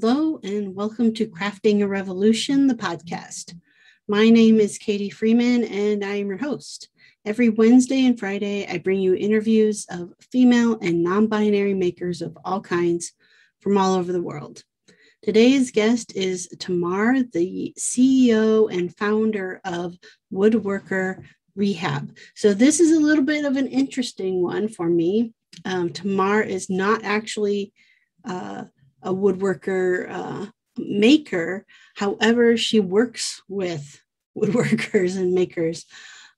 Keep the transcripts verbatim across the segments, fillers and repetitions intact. Hello and welcome to Crafting a Revolution, the podcast. My name is Katie Freeman and I am your host. Every Wednesday and Friday, I bring you interviews of female and non-binary makers of all kinds from all over the world. Today's guest is Tamar, the C E O and founder of Woodworker Rehab. So this is a little bit of an interesting one for me. Um, Tamar is not actually uh, a woodworker uh, maker. However, she works with woodworkers and makers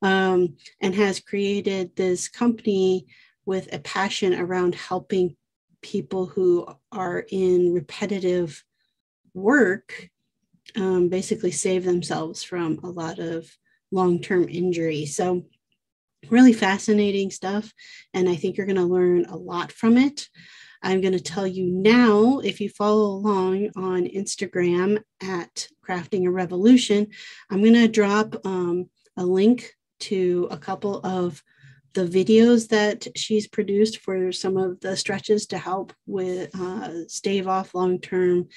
um, and has created this company with a passion around helping people who are in repetitive work um, basically save themselves from a lot of long-term injury. So really fascinating stuff. And I think you're going to learn a lot from it. I'm going to tell you now, if you follow along on Instagram at Crafting a Revolution, I'm going to drop um, a link to a couple of the videos that she's produced for some of the stretches to help with uh, stave off long-term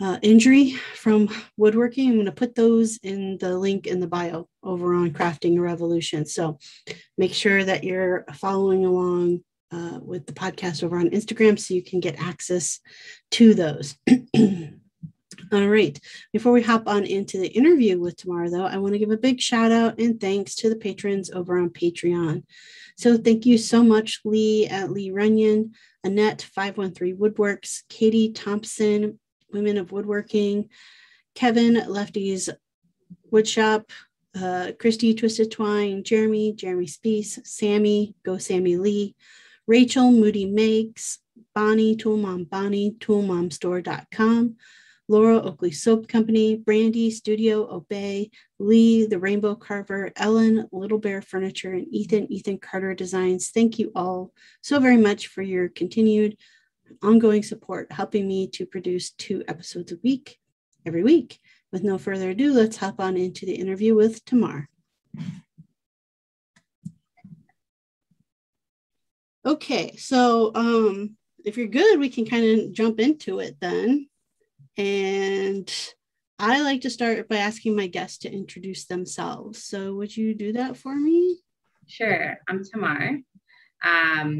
uh, injury from woodworking. I'm going to put those in the link in the bio over on Crafting a Revolution. So make sure that you're following along Uh, with the podcast over on Instagram so you can get access to those. All right. Before we hop on into the interview with Tamar, though, I want to give a big shout out and thanks to the patrons over on Patreon. So thank you so much, Lee at Lee Runyon, Annette, five one three Woodworks, Katie Thompson, Women of Woodworking, Kevin, Lefty's Woodshop, uh, Christy, Twisted Twine, Jeremy, Jeremy Spies, Sammy, Go Sammy Lee, Rachel, Moody Makes, Bonnie, Tool Mom Bonnie, tool mom store dot com, Laura, Oakley Soap Company, Brandy, Studio Obey, Lee, The Rainbow Carver, Ellen, Little Bear Furniture, and Ethan, Ethan Carter Designs. Thank you all so very much for your continued ongoing support, helping me to produce two episodes a week, every week. With no further ado, let's hop on into the interview with Tamar. Okay, so um, if you're good, we can kind of jump into it then. And I like to start by asking my guests to introduce themselves. So would you do that for me? Sure. I'm Tamar. Um,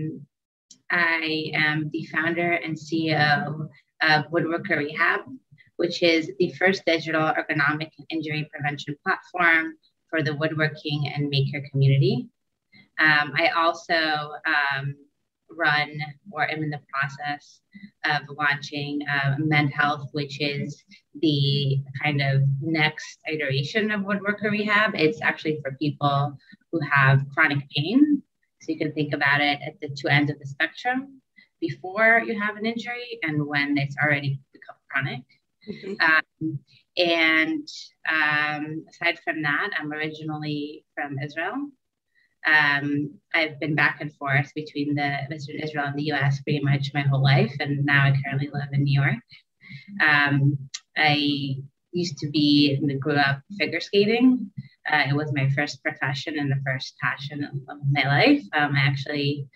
I am the founder and C E O of Woodworker Rehab, which is the first digital ergonomic injury prevention platform for the woodworking and maker community. Um, I also um, run or am in the process of launching uh, MendHealth, which is the kind of next iteration of Woodworker Rehab. It's actually for people who have chronic pain. So you can think about it at the two ends of the spectrum, before you have an injury and when it's already become chronic. Mm-hmm. um, and um, aside from that, I'm originally from Israel. Um, I've been back and forth between the between Israel and the U S pretty much my whole life, and now I currently live in New York. Um, I used to be and grew up figure skating. Uh, it was my first profession and the first passion of, of my life. Um, I actually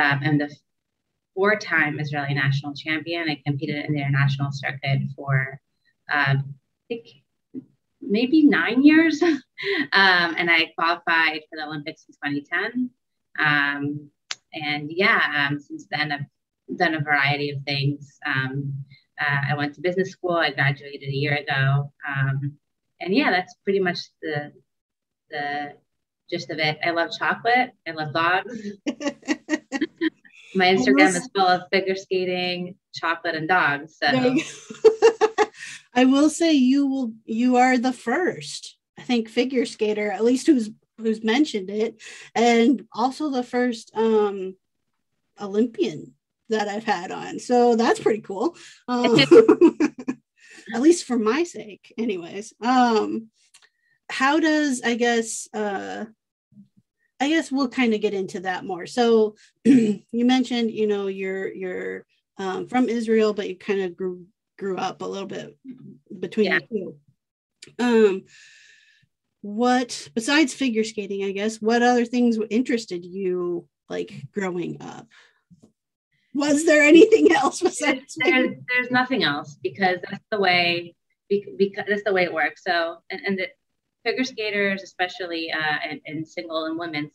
um, am the four-time Israeli national champion. I competed in the international circuit for um, I think maybe nine years. um, and I qualified for the Olympics in twenty ten. Um, and yeah, um, since then I've done a variety of things. Um, uh, I went to business school. I graduated a year ago. Um, and yeah, that's pretty much the, the gist of it. I love chocolate. I love dogs. My Instagram is full of figure skating, chocolate, and dogs. So. I will say you will you are the first, I think, figure skater, at least who's who's mentioned it, and also the first um, Olympian that I've had on. So that's pretty cool. Um, at least for my sake, anyways. Um, how does I guess uh, I guess we'll kind of get into that more. So you mentioned, you know, you're you're um, from Israel, but you kind of grew. grew up a little bit between yeah. the two. Um, what, besides figure skating, I guess, what other things interested you, like, growing up? Was there anything else besides? There's, there's nothing else, because that's the way, because that's the way it works. So, and, and the figure skaters, especially uh, in, in single and women's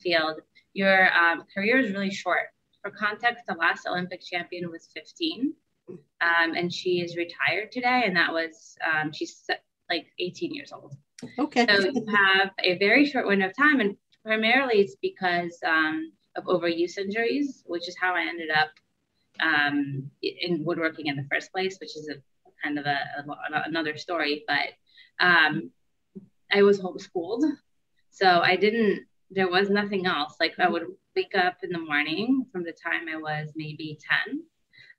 field, your um, career is really short. For context, the last Olympic champion was fifteen, um, and she is retired today, and that was um, she's like eighteen years old. Okay. So you have a very short window of time, and primarily it's because um, of overuse injuries, which is how I ended up um, in woodworking in the first place, which is a kind of a, a, another story. But um, I was homeschooled, so I didn't. There was nothing else. Like, I would wake up in the morning from the time I was maybe ten.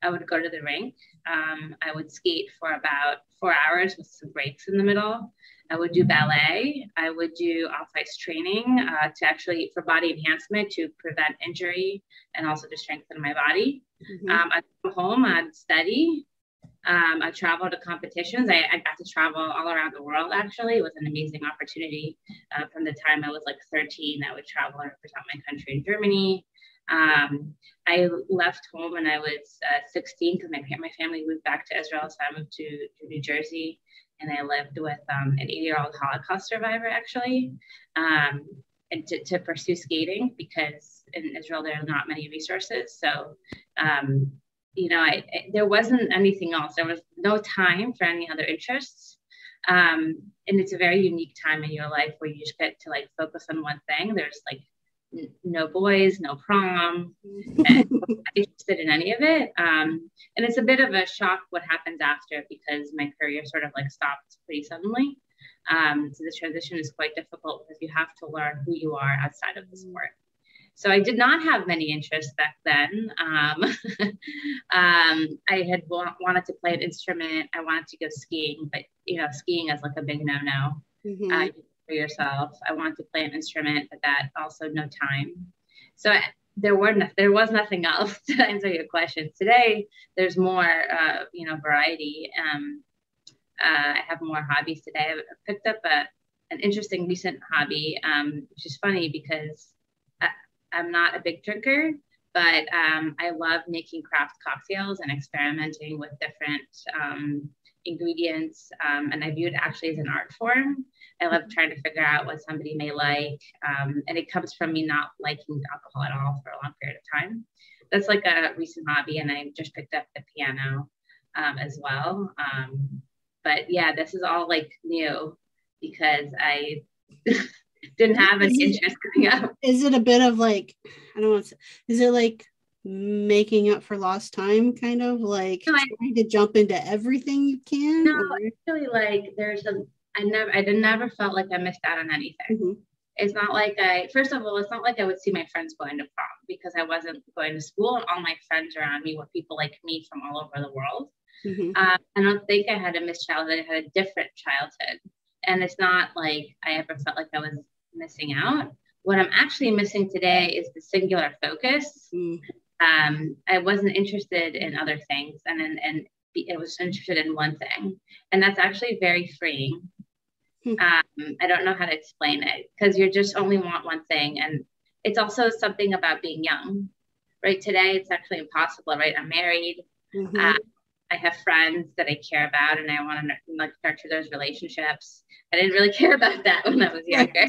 I would go to the rink. Um, I would skate for about four hours with some breaks in the middle. I would do ballet. I would do off-ice training uh, to actually for body enhancement, to prevent injury and also to strengthen my body. Mm-hmm. um, I'd come home, I'd study. Um, I traveled to competitions. I, I got to travel all around the world, actually. It was an amazing opportunity. Uh, from the time I was like thirteen, I would travel and represent my country in Germany. Um, I left home when I was uh, sixteen, because my, my family moved back to Israel, so I moved to, to New Jersey, and I lived with um, an eighty-year-old Holocaust survivor, actually, um, and to, to pursue skating, because in Israel there are not many resources. So, um, you know, I, I, there wasn't anything else. There was no time for any other interests. Um, and it's a very unique time in your life where you just get to like focus on one thing. There's like no boys, no prom, and I'm not interested in any of it. Um, and it's a bit of a shock what happens after, because my career sort of like stopped pretty suddenly. Um, so the transition is quite difficult, because you have to learn who you are outside of the sport. So I did not have many interests back then. Um, um, I had wa wanted to play an instrument. I wanted to go skiing, but you know, skiing is like a big no-no. Mm-hmm. uh, For yourself. I wanted to play an instrument, but that also no time. So I, there were no, there was nothing else to answer your question. Today, there's more, uh, you know, variety. Um, uh, I have more hobbies today. I picked up a, an interesting recent hobby, um, which is funny because I, I'm not a big drinker, but um, I love making craft cocktails and experimenting with different um, ingredients. Um, and I view it actually as an art form. I love trying to figure out what somebody may like. Um, and it comes from me not liking alcohol at all for a long period of time. That's like a recent hobby. And I just picked up the piano um, as well. Um, but yeah, this is all like new, because I didn't have an interest coming up. Is it a bit of like, I don't want to say, is it like making up for lost time, kind of like no, I, trying to jump into everything you can? No, or? Actually, like there's a, I never, I never felt like I missed out on anything. Mm-hmm. It's not like I, first of all, it's not like I would see my friends going to prom, because I wasn't going to school, and all my friends around me were people like me from all over the world. Mm-hmm. um, I don't think I had a missed childhood. I had a different childhood. And it's not like I ever felt like I was missing out. What I'm actually missing today is the singular focus. Mm-hmm. um, I wasn't interested in other things, and, and, and I was interested in one thing. And that's actually very freeing. Um, I don't know how to explain it, because you just only want one thing. And it's also something about being young, right? Today, it's actually impossible, right? I'm married. Mm-hmm. uh, I have friends that I care about, and I want to like nurture those relationships. I didn't really care about that when I was younger.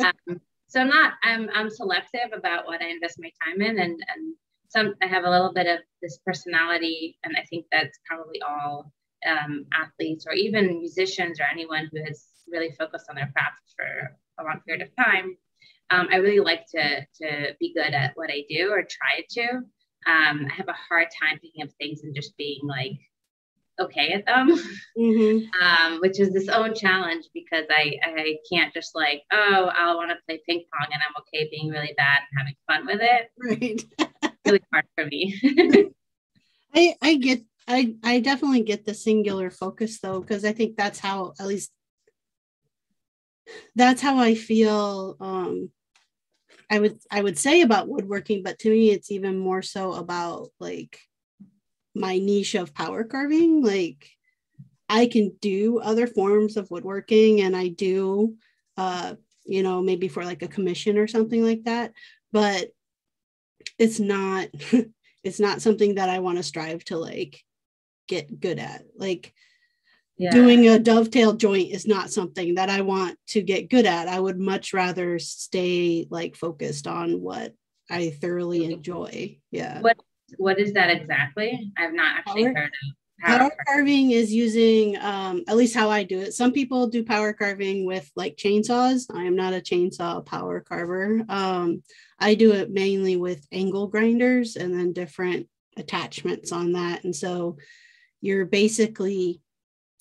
um, so I'm not, I'm, I'm selective about what I invest my time in. And, and some, I have a little bit of this personality, and I think that's probably all um athletes or even musicians or anyone who has really focused on their craft for a long period of time. um I really like to to be good at what I do, or try to. um I have a hard time picking up things and just being like okay at them. Mm-hmm. um which is this own challenge, because I I can't just like, oh, I'll want to play ping pong and I'm okay being really bad and having fun with it, right? It's really hard for me. I I get I, I definitely get the singular focus, though, because I think that's how, at least that's how I feel. Um, I would I would say about woodworking, but to me, it's even more so about like my niche of power carving. Like, I can do other forms of woodworking, and I do, uh, you know, maybe for like a commission or something like that. But it's not it's not something that I want to strive to like get good at. Like yeah. doing a dovetail joint is not something that I want to get good at. I would much rather stay like focused on what I thoroughly enjoy. Yeah. What What is that exactly? I've not actually power, heard of power, power carving. Is using um, at least how I do it. Some people do power carving with like chainsaws. I am not a chainsaw power carver. Um, I do it mainly with angle grinders and then different attachments on that. And so you're basically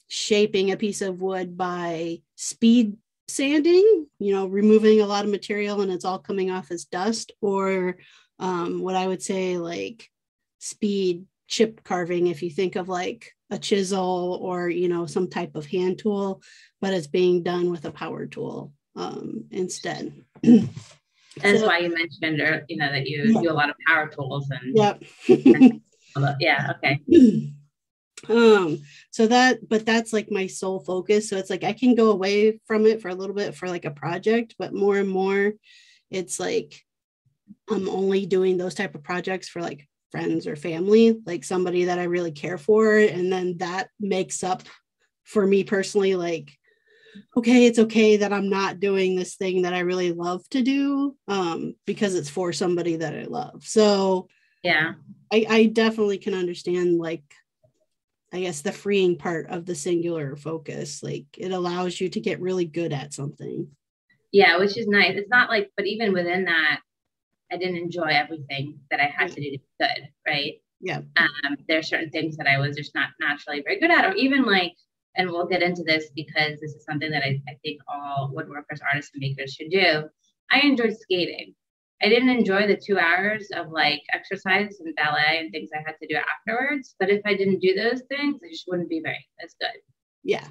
shaping a piece of wood by speed sanding, you know, removing a lot of material and it's all coming off as dust, or um, what I would say like speed chip carving, if you think of like a chisel or, you know, some type of hand tool, but it's being done with a power tool um, instead. That's so, why you mentioned, you know, that you yeah. do a lot of power tools and yep. yeah, okay. Um, so that, but that's like my sole focus. So it's like I can go away from it for a little bit for like a project, but more and more it's like I'm only doing those type of projects for like friends or family, like somebody that I really care for. And then that makes up for me personally, like, okay, it's okay that I'm not doing this thing that I really love to do, um, because it's for somebody that I love. So yeah, I, I definitely can understand, like, I guess the freeing part of the singular focus, like it allows you to get really good at something. Yeah, which is nice. It's not like, but even within that, I didn't enjoy everything that I had yeah. to do to be good, right? Yeah. Um, there are certain things that I was just not naturally very good at, or even like, and we'll get into this because this is something that I, I think all woodworkers, artists, and makers should do. I enjoyed skating. I didn't enjoy the two hours of like exercise and ballet and things I had to do afterwards. But if I didn't do those things, I just wouldn't be very as good. Yeah.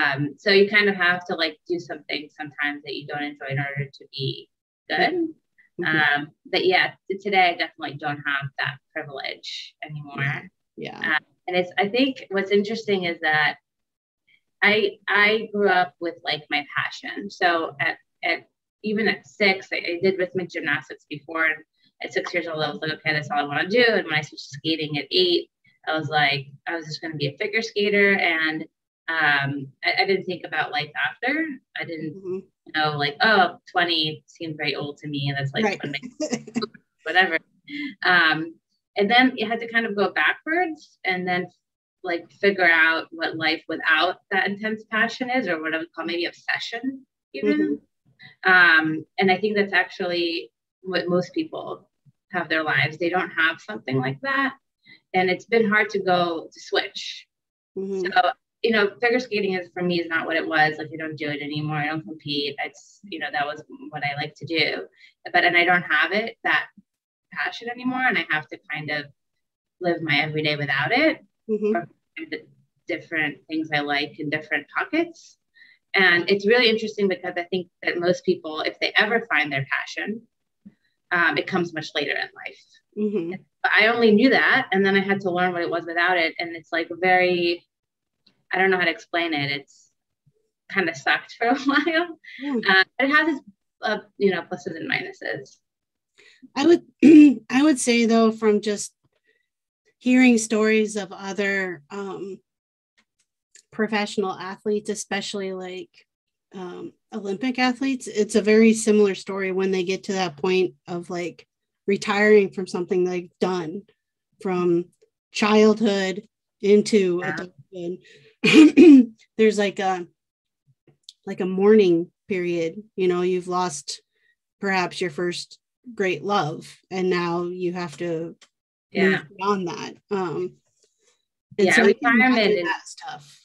Um, so you kind of have to like do something sometimes that you don't enjoy in order to be good. Mm-hmm. Um, but yeah, today I definitely don't have that privilege anymore. Yeah. Uh, and it's, I think what's interesting is that I, I grew up with like my passion. So at, at, even at six, I, I did rhythmic gymnastics before. And at six years old, I was like, okay, that's all I want to do. And when I switched to skating at eight, I was like, I was just going to be a figure skater. And um, I, I didn't think about life after. I didn't mm-hmm. you know, like, oh, twenty seemed very old to me. And that's like, right. whatever. Um, and then you had to kind of go backwards and then like figure out what life without that intense passion is, or what I would call maybe obsession even. Mm-hmm. Um, and I think that's actually what most people have their lives. They don't have something like that. And it's been hard to go to switch. Mm-hmm. So, you know, figure skating is, for me, is not what it was. Like, I don't do it anymore. I don't compete. It's, you know, that was what I like to do, but, and I don't have it, that passion anymore. And I have to kind of live my everyday without it. Mm-hmm. Or different things I like in different pockets. And it's really interesting because I think that most people, if they ever find their passion, um, it comes much later in life. Mm-hmm. I only knew that. And then I had to learn what it was without it. And it's like very, I don't know how to explain it. It's kind of sucked for a while. Mm-hmm. Uh, it has, uh, you know, pluses and minuses. I would, I would say though, from just hearing stories of other, um, professional athletes, especially like um, Olympic athletes, it's a very similar story when they get to that point of like retiring from something they've done from childhood into adulthood. There's like a like a mourning period. You know, you've lost perhaps your first great love, and now you have to yeah. move beyond that. Um, and yeah, so retirement is tough.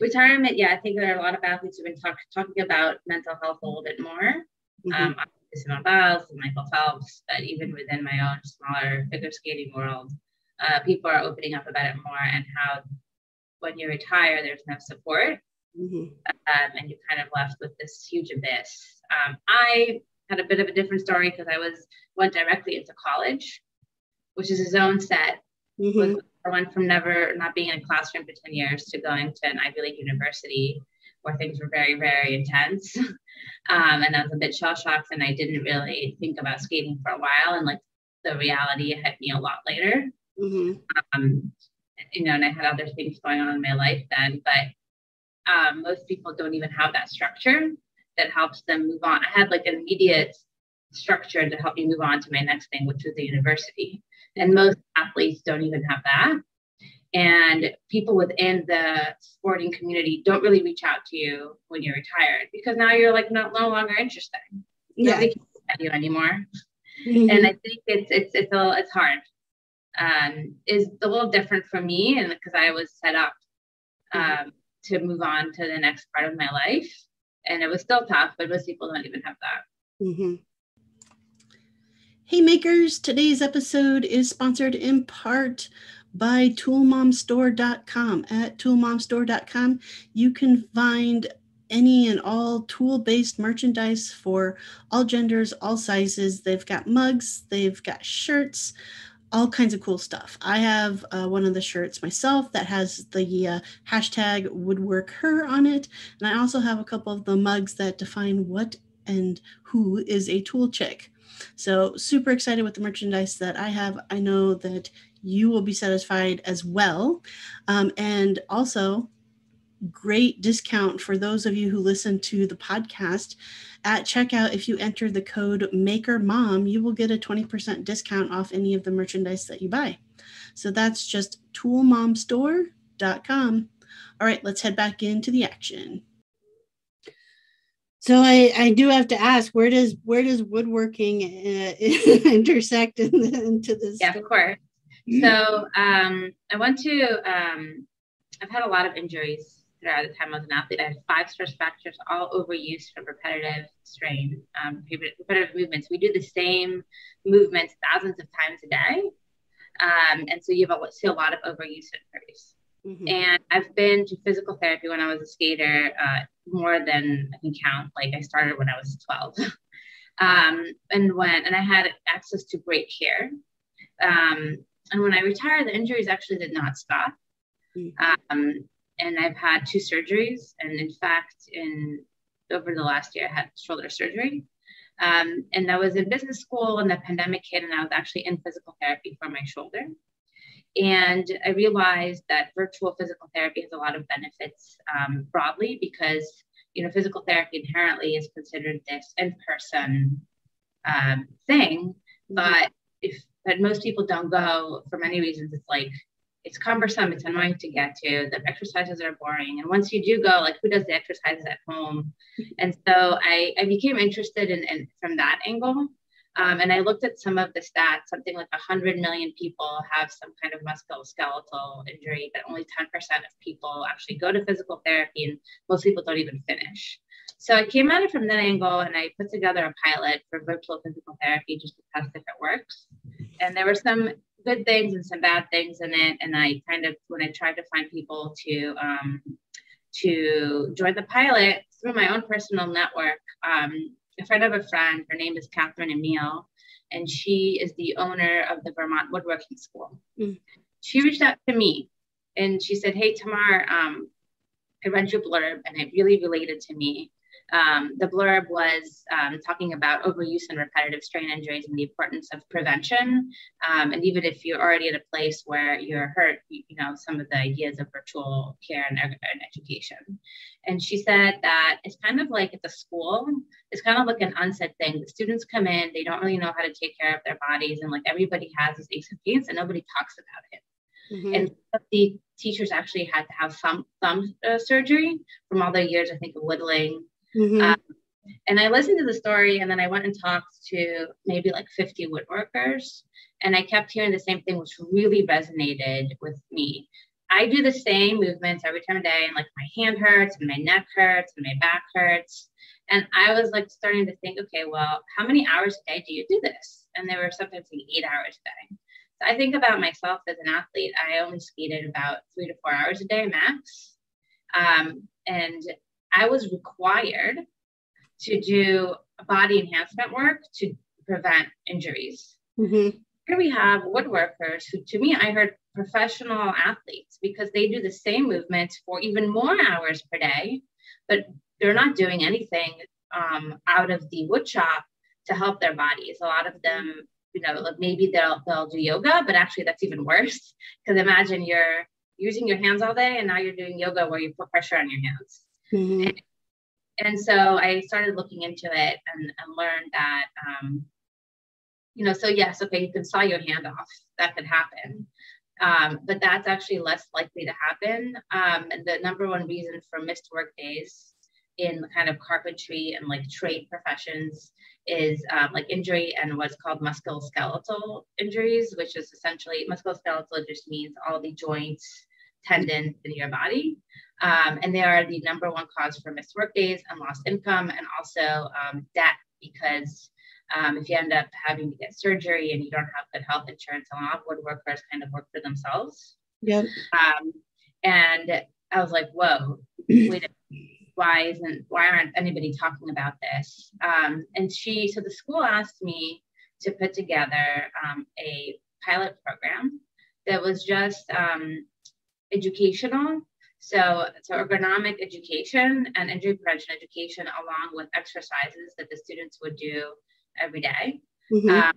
Retirement, yeah, I think there are a lot of athletes who've been talk, talking about mental health a little bit more. Mm-hmm. Um, Simone Biles, Michael Phelps, but even within my own smaller figure skating world, uh, people are opening up about it more, and how when you retire, there's no support, mm-hmm. um, and you're kind of left with this huge abyss. Um, I had a bit of a different story because I was went directly into college, which is its own set. Mm-hmm. With, I went from never not being in a classroom for ten years to going to an Ivy League university where things were very, very intense. Um, and I was a bit shell shocked, and I didn't really think about skating for a while. And like the reality hit me a lot later. Mm-hmm. um, you know, and I had other things going on in my life then, but um, most people don't even have that structure that helps them move on. I had like an immediate structure to help me move on to my next thing, which was the university. And most athletes don't even have that. And people within the sporting community don't really reach out to you when you're retired, because now you're like not, no longer interesting. Yeah. Nobody can look at you anymore. Mm-hmm. And I think it's it's it's a, it's hard. Um, is a little different for me, and because I was set up um, mm-hmm. to move on to the next part of my life, and it was still tough. But most people don't even have that. Mm-hmm. Hey makers, today's episode is sponsored in part by tool mom store dot com. At tool mom store dot com, you can find any and all tool-based merchandise for all genders, all sizes. They've got mugs, they've got shirts, all kinds of cool stuff. I have uh, one of the shirts myself that has the uh, hashtag woodworker on it. And I also have a couple of the mugs that define what and who is a tool chick. So super excited with the merchandise that I have. I know that you will be satisfied as well. Um, and also great discount for those of you who listen to the podcast. At checkout, if you enter the code MakerMom, you will get a twenty percent discount off any of the merchandise that you buy. So that's just tool mom store dot com. All right, let's head back into the action. So I, I do have to ask, where does where does woodworking uh, intersect in the, into this? Yeah, story? Of course. So um, I went to, um, I've had a lot of injuries throughout the time I was an athlete. I had five stress fractures, all overuse from repetitive strain, um, repetitive movements. We do the same movements thousands of times a day. Um, and so you have a, see a lot of overuse injuries. Mm-hmm. And I've been to physical therapy when I was a skater uh, more than I can count. Like I started when I was twelve. um, and when, and I had access to great care. Um, and when I retired, the injuries actually did not stop. Um, and I've had two surgeries. And in fact, in over the last year, I had shoulder surgery. Um, and I was in business school and the pandemic hit, and I was actually in physical therapy for my shoulder. And I realized that virtual physical therapy has a lot of benefits um, broadly, because, you know, physical therapy inherently is considered this in-person um, thing. But if but most people don't go for many reasons. It's like, it's cumbersome, it's annoying to get to, the exercises are boring. And once you do go, like who does the exercises at home? And so I, I became interested in, in from that angle. Um, and I looked at some of the stats. Something like one hundred million people have some kind of musculoskeletal injury, but only ten percent of people actually go to physical therapy, and most people don't even finish. So I came at it from that angle, and I put together a pilot for virtual physical therapy just to test if it works. And there were some good things and some bad things in it. And I kind of, when I tried to find people to um, to join the pilot through my own personal network, um, a friend of a friend, her name is Catherine Emil, and she is the owner of the Vermont Woodworking School. Mm. She reached out to me and she said, hey, Tamar, um, I read your blurb and it really related to me. Um, the blurb was um, talking about overuse and repetitive strain injuries and the importance of prevention. Um, and even if you're already at a place where you're hurt, you, you know, some of the ideas of virtual care and, and education. And she said that it's kind of like at the school, it's kind of like an unsaid thing. The students come in, they don't really know how to take care of their bodies. And like everybody has these aches and pains and nobody talks about it. Mm-hmm. And the teachers actually had to have thumb, thumb uh, surgery from all their years, I think, of whittling. Mm-hmm. Um, and I listened to the story, and then I went and talked to maybe like fifty woodworkers, and I kept hearing the same thing, which really resonated with me. I do the same movements every time of day, and like my hand hurts and my neck hurts and my back hurts. And I was like starting to think, okay, well, how many hours a day do you do this? And they were sometimes like eight hours a day. So I think about myself as an athlete, I only skated about three to four hours a day max. Um, and I was required to do body enhancement work to prevent injuries. Mm-hmm. Here we have woodworkers who, to me, I heard professional athletes, because they do the same movements for even more hours per day, but they're not doing anything um, out of the wood shop to help their bodies. A lot of them you know, like maybe they'll, they'll do yoga, but actually that's even worse. Because imagine you're using your hands all day and now you're doing yoga where you put pressure on your hands. Mm-hmm. and, and so I started looking into it and, and learned that, um, you know, so yes, okay, you can saw your hand off, that could happen. Um, but that's actually less likely to happen. Um, and the number one reason for missed work days in kind of carpentry and like trade professions is um, like injury and what's called musculoskeletal injuries, which is essentially musculoskeletal just means all the joints, tendons in your body. Um, and they are the number one cause for missed work days and lost income, and also um, debt, because Um, if you end up having to get surgery and you don't have good health insurance, a lot of woodworkers kind of work for themselves. Yep. Um, and I was like, whoa, wait, why isn't, why aren't anybody talking about this? Um, and she, so the school asked me to put together um, a pilot program that was just um, educational. So, so ergonomic education and injury prevention education, along with exercises that the students would do every day. Mm-hmm. um,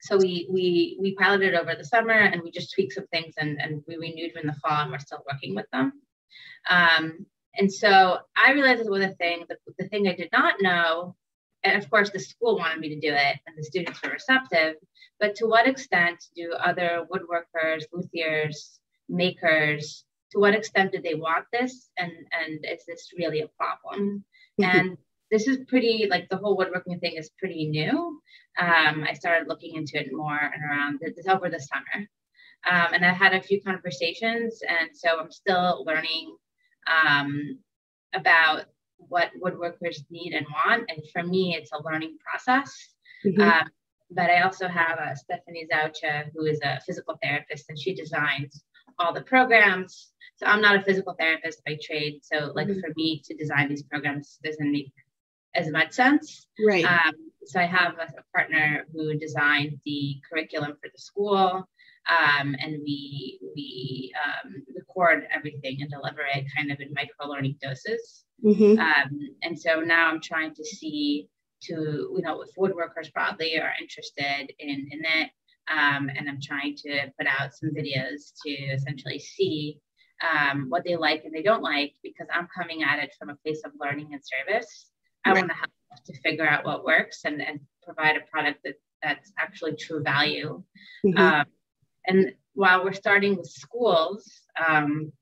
so we we we piloted over the summer, and we just tweaked some things, and, and we renewed in the fall, and we're still working with them. Um, and so I realized that was a thing. The, the thing I did not know, and of course the school wanted me to do it, and the students were receptive. But to what extent do other woodworkers, luthiers, makers? To what extent did they want this, and and is this really a problem? Mm-hmm. And this is pretty, like the whole woodworking thing is pretty new. Um, I started looking into it more and around this over the summer. Um, and I had a few conversations. And so I'm still learning um, about what woodworkers need and want. And for me, it's a learning process. Mm-hmm. um, but I also have uh, Stephanie Zoucha, who is a physical therapist, and she designs all the programs. So I'm not a physical therapist by trade. So like mm-hmm. for me to design these programs doesn't make as much sense. Right. Um, so I have a, a partner who designed the curriculum for the school, um, and we we um, record everything and deliver it kind of in micro-learning doses. Mm-hmm. Um, and so now I'm trying to see to, you know, if woodworkers broadly are interested in, in it, um, and I'm trying to put out some videos to essentially see um, what they like and they don't like, because I'm coming at it from a place of learning and service. I right. want to help to figure out what works and, and provide a product that, that's actually true value. Mm-hmm. Um, and while we're starting with schools, um,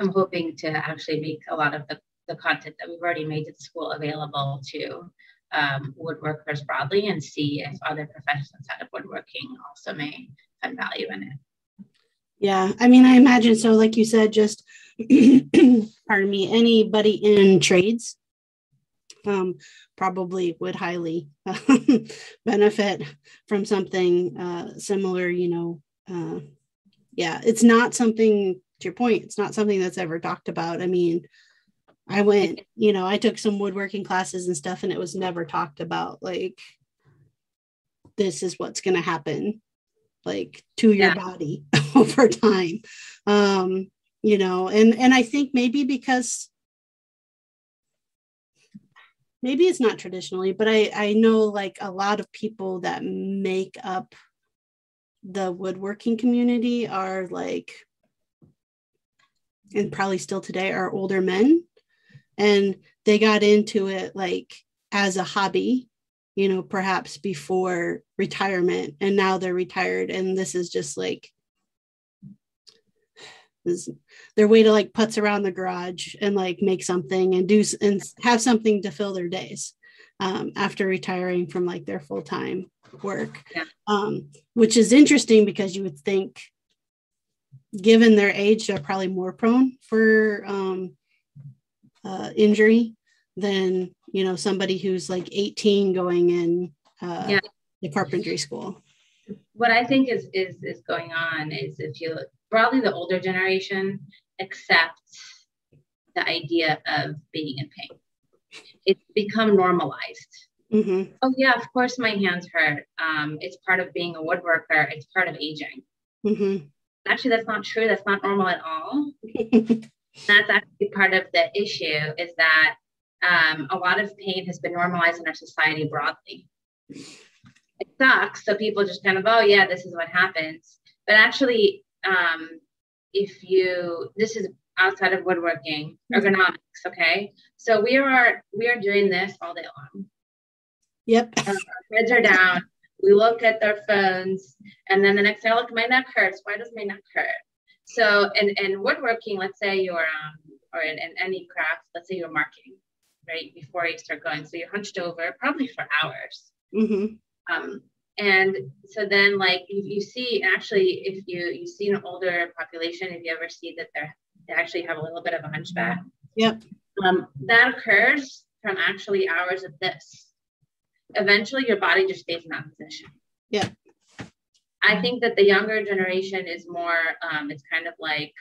I'm hoping to actually make a lot of the, the content that we've already made at school available to um, woodworkers broadly, and see if other professions outside of woodworking also may find value in it. Yeah, I mean, I imagine so. Like you said, just pardon me, anybody in trades Um, probably would highly um, benefit from something uh, similar, you know. Uh, yeah, it's not something, to your point, it's not something that's ever talked about. I mean, I went, you know, I took some woodworking classes and stuff, and it was never talked about, like, this is what's going to happen, like, to your yeah. body over time, um, you know, and, and I think maybe because maybe it's not traditionally, but I, I know like a lot of people that make up the woodworking community are like, and probably still today are older men. And they got into it like as a hobby, you know, perhaps before retirement, and now they're retired. And this is just like is their way to like putz around the garage and like make something and do and have something to fill their days um, after retiring from like their full-time work, yeah. um, which is interesting because you would think given their age, they're probably more prone for um, uh, injury than, you know, somebody who's like eighteen going in uh, yeah. the carpentry school. What I think is, is, is going on is if you look, broadly the older generation accepts the idea of being in pain. It's become normalized. Mm-hmm. Oh yeah, of course my hands hurt. Um, it's part of being a woodworker. It's part of aging. Mm-hmm. Actually, that's not true. That's not normal at all. That's actually part of the issue, is that um, a lot of pain has been normalized in our society broadly. it sucks. So people just kind of, oh yeah, this is what happens. But actually, um, if you, this is outside of woodworking, ergonomics. Okay. So we are, we are doing this all day long. Yep. Our heads are down. We look at their phones, and then the next day I look, my neck hurts. Why does my neck hurt? So, and, and woodworking, let's say you're, um, or in, in any craft, let's say you're marking, right? Before you start going. So you're hunched over probably for hours. Mm-hmm. Um, and so then like if you see, actually, if you, you see an older population, if you ever see that they're, they actually have a little bit of a hunchback. Yep. Um, that occurs from actually hours of this. Eventually your body just stays in that position. Yeah. I think that the younger generation is more, um, it's kind of like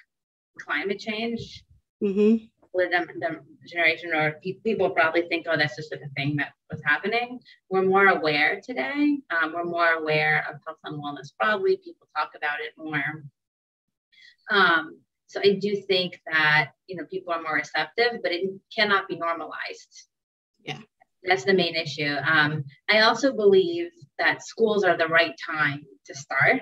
climate change. Mm-hmm. Where the, the generation or pe people probably think, oh, that's just like a thing that was happening. We're more aware today. Um, we're more aware of health and wellness broadly. People talk about it more. Um, so I do think that, you know, people are more receptive, but it cannot be normalized. Yeah. That's the main issue. Um, I also believe that schools are the right time to start,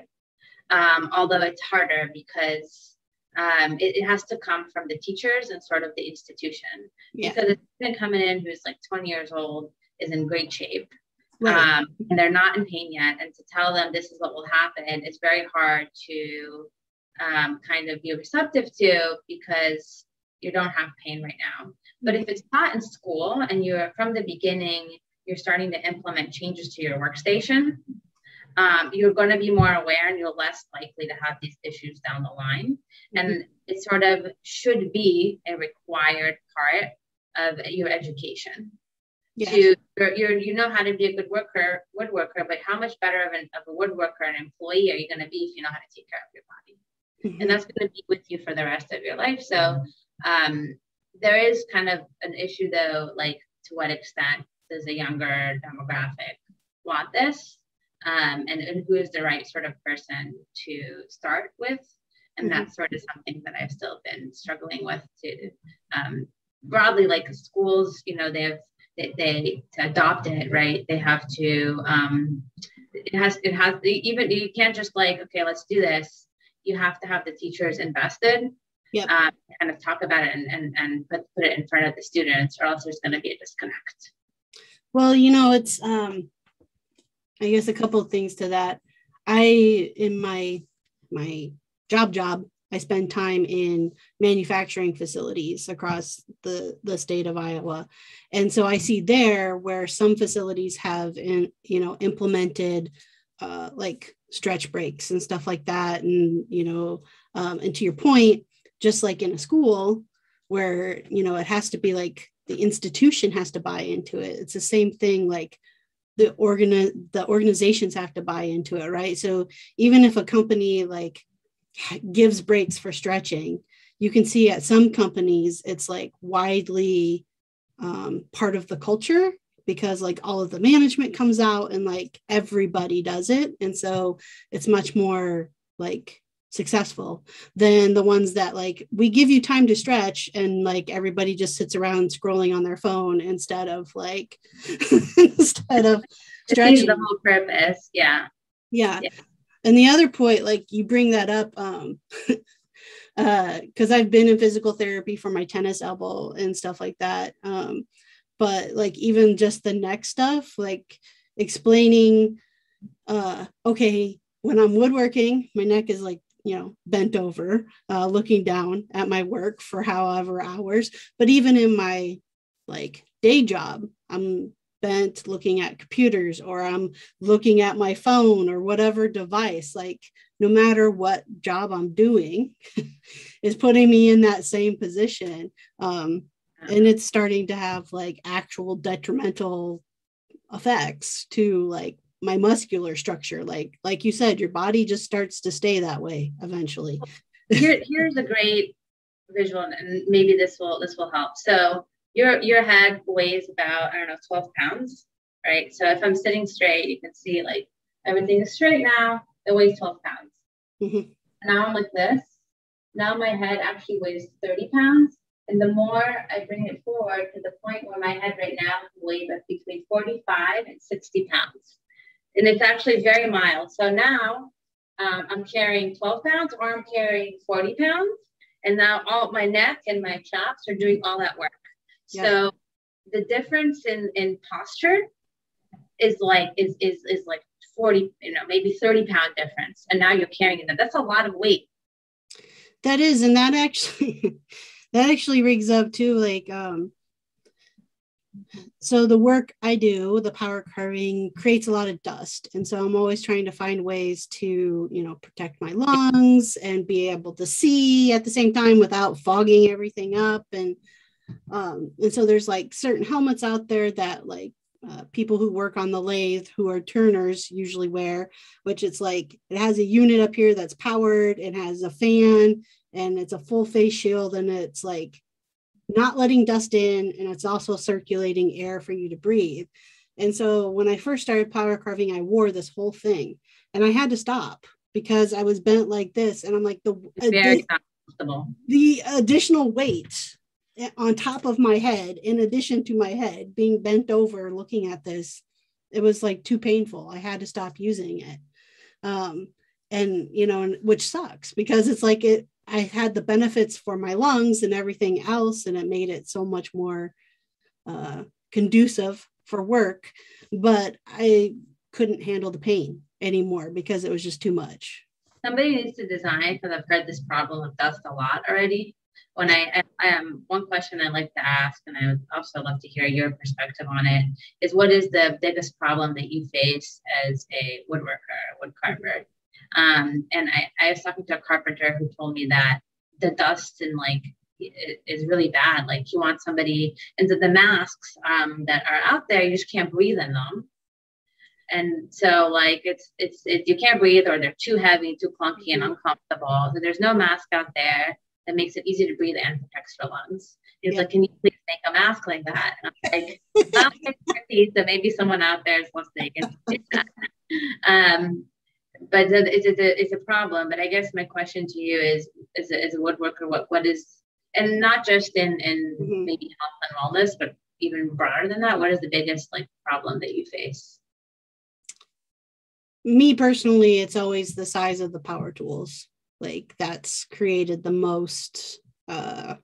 um, although it's harder because um, it, it has to come from the teachers and sort of the institution. Yeah. Because a student coming in who's like twenty years old is in great shape, right. um, and they're not in pain yet. And to tell them this is what will happen, it's very hard to um, kind of be receptive to because you don't have pain right now. But if it's taught in school and you're from the beginning, you're starting to implement changes to your workstation, um, you're going to be more aware and you're less likely to have these issues down the line. Mm-hmm. And it sort of should be a required part of your education. Yes. To, you're, you're, you know how to be a good worker, woodworker, but how much better of, an, of a woodworker and employee are you going to be if you know how to take care of your body? Mm-hmm. And that's going to be with you for the rest of your life. So, um, there is kind of an issue though, like to what extent does a younger demographic want this? Um, and, and who is the right sort of person to start with? And that's sort of something that I've still been struggling with too. Um, broadly, like schools, you know, they have, they, they to adopt it, right? They have to, um, it has, it has, even you can't just like, okay, let's do this. You have to have the teachers invested. Yep. Um, kind of talk about it and, and, and put, put it in front of the students, or else there's going to be a disconnect. Well, you know, it's, um, I guess a couple of things to that. I, in my, my job job, I spend time in manufacturing facilities across the, the state of Iowa. And so I see there where some facilities have, in, you know, implemented uh, like stretch breaks and stuff like that. And, you know, um, and to your point, just like in a school where, you know, it has to be like the institution has to buy into it. It's the same thing, like the organ, the organizations have to buy into it, right? So even if a company like gives breaks for stretching, you can see at some companies, it's like widely um, part of the culture because like all of the management comes out and like everybody does it. And so it's much more like successful than the ones that like we give you time to stretch and like everybody just sits around scrolling on their phone instead of like instead of stretching. The whole purpose. Yeah. yeah yeah and the other point, like you bring that up, um uh because I've been in physical therapy for my tennis elbow and stuff like that, um but like even just the neck stuff, like explaining uh okay, when I'm woodworking my neck is like, you know, bent over, uh, looking down at my work for however hours. But even in my like day job, I'm bent looking at computers or I'm looking at my phone or whatever device, like no matter what job I'm doing is putting me in that same position. Um, and it's starting to have like actual detrimental effects to like my muscular structure, like like you said, your body just starts to stay that way eventually. Here, here's a great visual, and maybe this will this will help. So your your head weighs about, I don't know, twelve pounds, right? So if I'm sitting straight, you can see like everything is straight now. It weighs twelve pounds. Mm-hmm. Now I'm like this. Now my head actually weighs thirty pounds, and the more I bring it forward to the point where my head right now weighs between forty-five and sixty pounds. and it's actually very mild. So now um, I'm carrying twelve pounds or I'm carrying forty pounds, and now all my neck and my chops are doing all that work. Yeah. So the difference in, in posture is like, is, is, is like forty, you know, maybe thirty pound difference. And now you're carrying that. That's a lot of weight. That is. And that actually, that actually rigs up too. Like, um, so the work I do, the power carving, creates a lot of dust. And so I'm always trying to find ways to, you know, protect my lungs and be able to see at the same time without fogging everything up. And, um, and so there's like certain helmets out there that like, Uh, people who work on the lathe who are turners usually wear, which it's like it has a unit up here that's powered, it has a fan, and it's a full face shield, and it's like not letting dust in, and it's also circulating air for you to breathe. And so when I first started power carving, I wore this whole thing, and I had to stop because I was bent like this, and I'm like, the very addi- the additional weight on top of my head, in addition to my head being bent over looking at this, it was like too painful. I had to stop using it. Um, and, you know, and, which sucks because it's like it, I had the benefits for my lungs and everything else, and it made it so much more uh, conducive for work, but I couldn't handle the pain anymore because it was just too much. Somebody needs to design, because I've heard this problem of dust a lot already. When I, I um, one question I like to ask, and I would also love to hear your perspective on it, is what is the biggest problem that you face as a woodworker, wood carver? Um, and I, I was talking to a carpenter who told me that the dust and like it, is really bad. Like you want somebody, and the, the masks um, that are out there, you just can't breathe in them. And so like, it's, it's, it, you can't breathe, or they're too heavy, too clunky and uncomfortable. So there's no mask out there that makes it easy to breathe and protects your lungs. He's yeah. like, can you please make a mask like that? And I'm like, not expertise, so maybe someone out there is listening. um, but it's, it's, a, it's a problem. But I guess my question to you is, as a, as a woodworker, what what is, and not just in, in mm-hmm. maybe health and wellness, but even broader than that, what is the biggest like problem that you face? Me personally, it's always the size of the power tools. Like that's created the most, uh,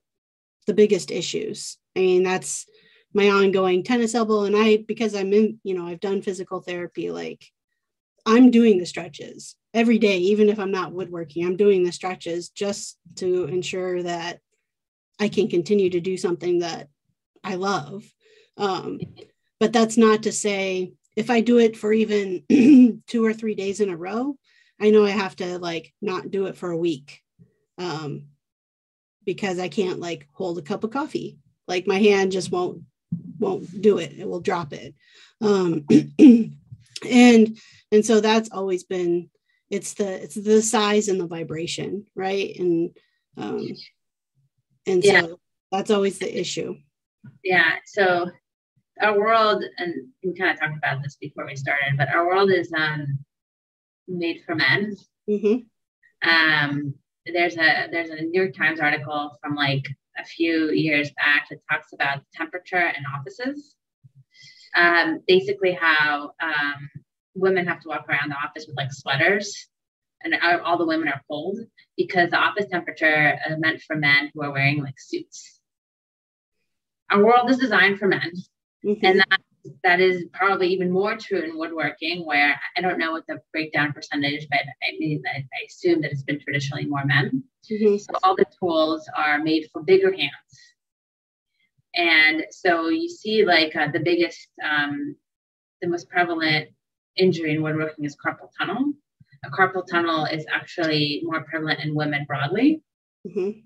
the biggest issues. I mean, that's my ongoing tennis elbow. And I, because I'm in, you know, I've done physical therapy, like I'm doing the stretches every day, even if I'm not woodworking, I'm doing the stretches just to ensure that I can continue to do something that I love. Um, but that's not to say if I do it for even two or three days in a row, I know I have to like not do it for a week um, because I can't like hold a cup of coffee. Like my hand just won't, won't do it. It will drop it. Um, and, and so that's always been, it's the, it's the size and the vibration. Right. And, um, and yeah. so that's always the issue. Yeah. So our world, and we kind of talked about this before we started, but our world is, um, made for men. Mm-hmm. Um, there's a there's a New York Times article from like a few years back that talks about temperature in offices. Um, basically, how um, women have to walk around the office with like sweaters, and all the women are cold because the office temperature is meant for men who are wearing like suits. Our world is designed for men, mm-hmm. and that. That is probably even more true in woodworking, where I don't know what the breakdown percentage, but I mean, I, I assume that it's been traditionally more men. Mm-hmm. So all the tools are made for bigger hands. And so you see like uh, the biggest, um, the most prevalent injury in woodworking is carpal tunnel. A carpal tunnel is actually more prevalent in women broadly. Mm-hmm.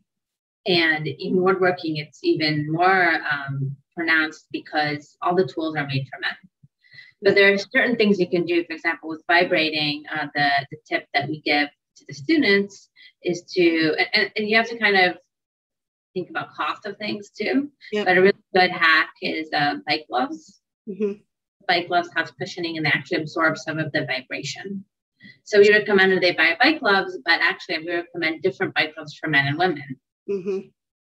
And in woodworking, it's even more um, pronounced because all the tools are made for men. But there are certain things you can do. For example, with vibrating, uh, the, the tip that we give to the students is to, and, and you have to kind of think about cost of things too. Yep. But a really good hack is uh, bike gloves. Mm-hmm. Bike gloves have cushioning and they actually absorb some of the vibration. So we recommend they buy bike gloves, but actually we recommend different bike gloves for men and women. Mm-hmm.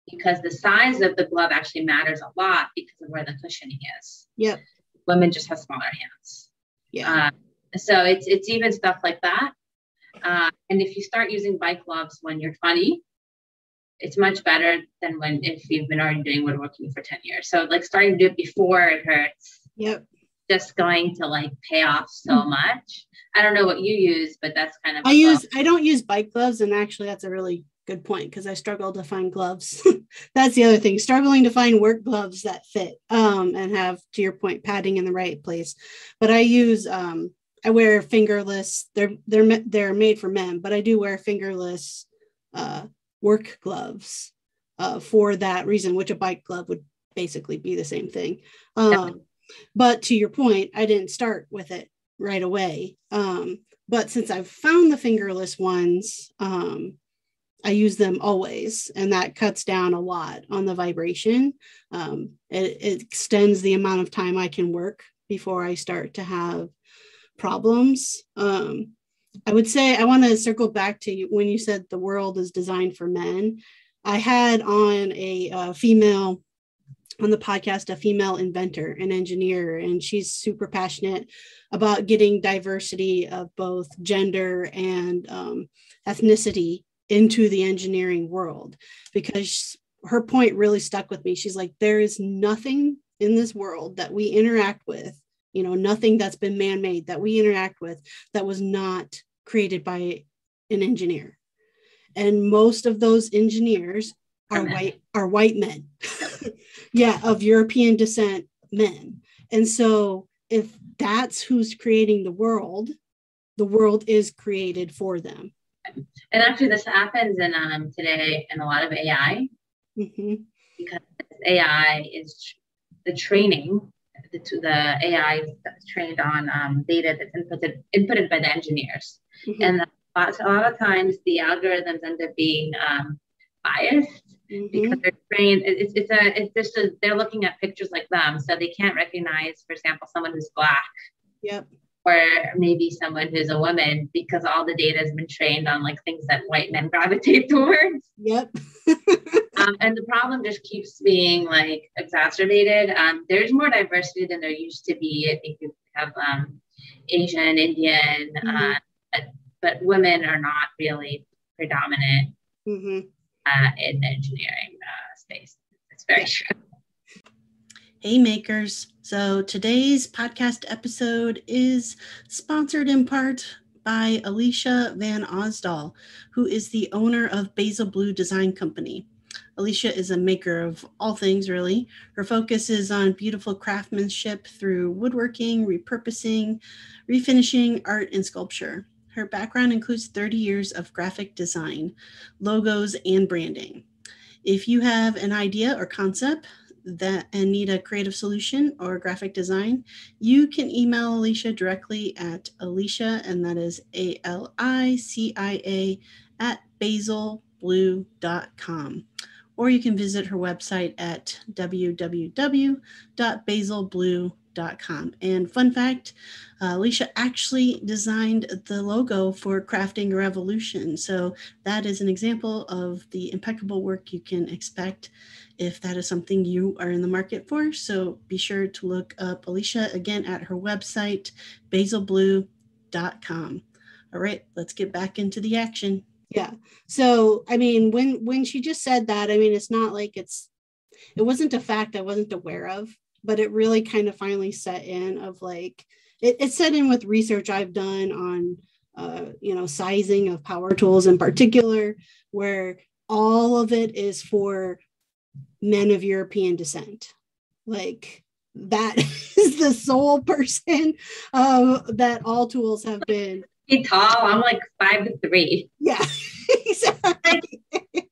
Because the size of the glove actually matters a lot because of where the cushioning is. Yep. Women just have smaller hands. Yeah. Uh, So it's, it's even stuff like that. Uh, and if you start using bike lobs when you're twenty, it's much better than when, if you've been already doing woodworking for ten years. So like starting to do it before it hurts. Yep. Just going to like pay off so much. I don't know what you use, but that's kind of. I use, I don't use bike gloves. And actually that's a really good point, because I struggle to find gloves. That's the other thing, struggling to find work gloves that fit um, and have, to your point, padding in the right place. But I use, um, I wear fingerless, they're, they're, they're made for men, but I do wear fingerless uh, work gloves uh, for that reason, which a bike glove would basically be the same thing. Um, but to your point, I didn't start with it right away. Um, but since I've found the fingerless ones, um, I use them always, and that cuts down a lot on the vibration. Um, it, it extends the amount of time I can work before I start to have problems. Um, I would say, I want to circle back to you when you said the world is designed for men. I had on a uh, female on the podcast, a female inventor and engineer, and she's super passionate about getting diversity of both gender and um, ethnicity into the engineering world, because her point really stuck with me. She's like, there is nothing in this world that we interact with, you know, nothing that's been man-made that we interact with that was not created by an engineer. And most of those engineers are white, are white men. Yeah, of European descent men. And so if that's who's creating the world, the world is created for them. And actually this happens in um, today in a lot of A I, mm-hmm. because A I is tr the training, the, the A I is trained on um, data that's inputted, inputted by the engineers. Mm-hmm. And a lot, a lot of times the algorithms end up being um, biased, mm-hmm. because they're trained, it's, it's, a, it's just a, they're looking at pictures like them. So they can't recognize, for example, someone who's Black. Yep. Or maybe someone who's a woman, because all the data has been trained on like things that white men gravitate towards. Yep. um, and the problem just keeps being like exacerbated. Um, there's more diversity than there used to be. I think you have um, Asian, Indian, mm-hmm. uh, but, but women are not really predominant, mm-hmm. uh, in the engineering uh, space. It's very true. Hey makers. So today's podcast episode is sponsored in part by Alicia VanAusdall, who is the owner of Basilblue Design Company. Alicia is a maker of all things, really. Her focus is on beautiful craftsmanship through woodworking, repurposing, refinishing, art, and sculpture. Her background includes thirty years of graphic design, logos, and branding. If you have an idea or concept that and need a creative solution or graphic design, you can email Alicia directly at Alicia, and that is A L I C I A at basilblue dot com, or you can visit her website at w w w dot basilblue dot com. And fun fact, uh, Alicia actually designed the logo for Crafting Revolution, so that is an example of the impeccable work you can expect if that is something you are in the market for. So be sure to look up Alicia again at her website, basilblue dot com. All right, let's get back into the action. Yeah. So, I mean, when, when she just said that, I mean, it's not like it's, it wasn't a fact I wasn't aware of, but it really kind of finally set in of like, it, it set in with research I've done on, uh, you know, sizing of power tools in particular, where all of it is for men of European descent. Like that is the sole person uh, that all tools have been. Be tall. I'm like five to three. Yeah, exactly. I,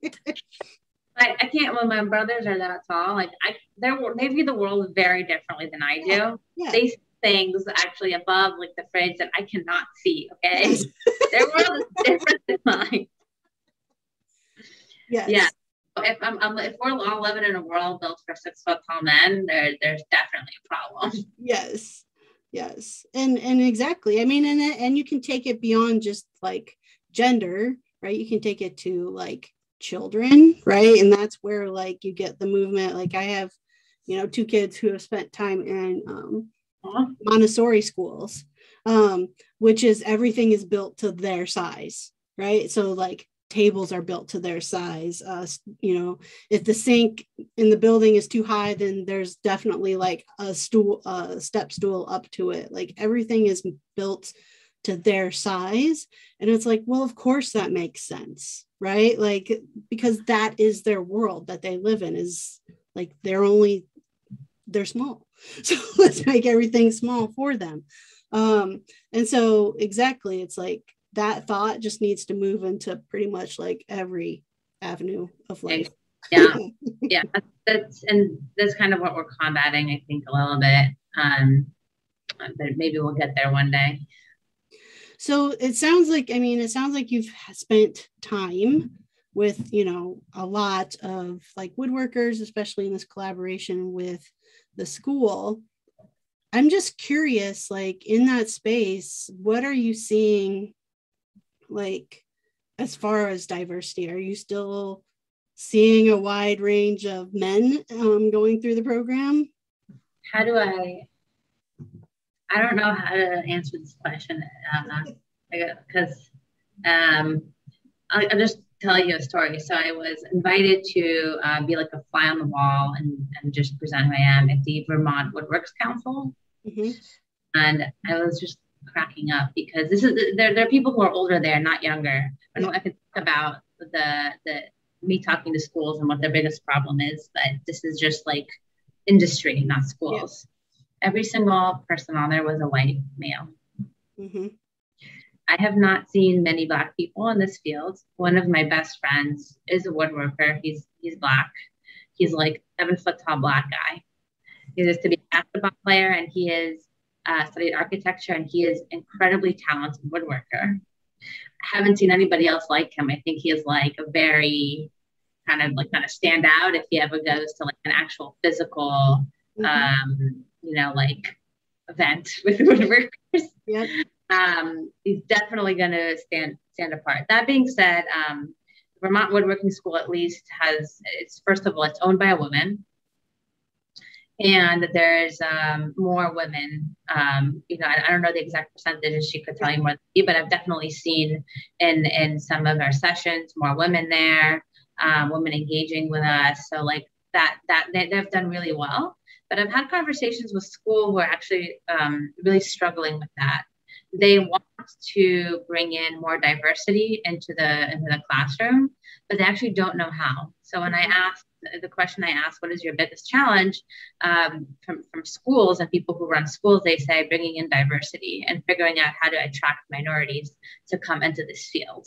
I can't. Well, my brothers are that tall. Like I, they're they view the world very differently than I do. Yeah. Yeah. They see things actually above like the fridge that I cannot see. Okay, yes. Their world is different than mine. Yes. Yeah. If I'm, I'm, if we're all living in a world built for six foot tall men, there, there's definitely a problem. Yes, yes, and and exactly. I mean, and and you can take it beyond just like gender, right? You can take it to like children, right? And that's where like you get the movement. Like I have, you know, two kids who have spent time in um, Montessori schools, um, which is everything is built to their size, right? So like tables are built to their size. Uh, you know, if the sink in the building is too high, then there's definitely like a stool, a uh, step stool up to it. Like everything is built to their size. And it's like, well, of course that makes sense, right? Like, because that is their world that they live in, is like, they're only, they're small. So let's make everything small for them. Um, and so exactly, it's like that thought just needs to move into pretty much like every avenue of life. Yeah. Yeah. That's, and that's kind of what we're combating, I think, a little bit. Um, but maybe we'll get there one day. So it sounds like, I mean, it sounds like you've spent time with, you know, a lot of like woodworkers, especially in this collaboration with the school. I'm just curious, like in that space, what are you seeing, like as far as diversity? Are you still seeing a wide range of men um, going through the program? How do I, I don't know how to answer this question, because uh, um, I'll, I'll just tell you a story. So I was invited to uh, be like a fly on the wall and, and just present who I am at the Vermont Woodworks Council. Mm-hmm. And I was just cracking up because this is, there, there are people who are older there, not younger. I don't know if it's about the, the, me talking to schools and what their biggest problem is, but this is just like industry, not schools. Yeah. Every single person on there was a white male. Mm-hmm. I have not seen many Black people in this field. One of my best friends is a woodworker. He's he's Black. He's like seven foot tall Black guy. He used to be a basketball player, and he is uh, studied architecture, and he is incredibly talented woodworker. I haven't seen anybody else like him. I think he is like a very kind of like kind of stand out if he ever goes to like an actual physical. Mm-hmm. um, you know, like event with woodworkers. Yep. Um, he's definitely going to stand stand apart. That being said, um, Vermont Woodworking School at least has, it's first of all, it's owned by a woman, and there's um, more women. Um, you know, I, I don't know the exact percentages. She could tell you more than me, but I've definitely seen in in some of our sessions more women there, um, women engaging with us. So like that that they, they've done really well. But I've had conversations with school who are actually um, really struggling with that. They want to bring in more diversity into the into the classroom, but they actually don't know how. So when I asked the question, I asked, "What is your biggest challenge?" Um, from from schools and people who run schools, they say bringing in diversity and figuring out how to attract minorities to come into this field.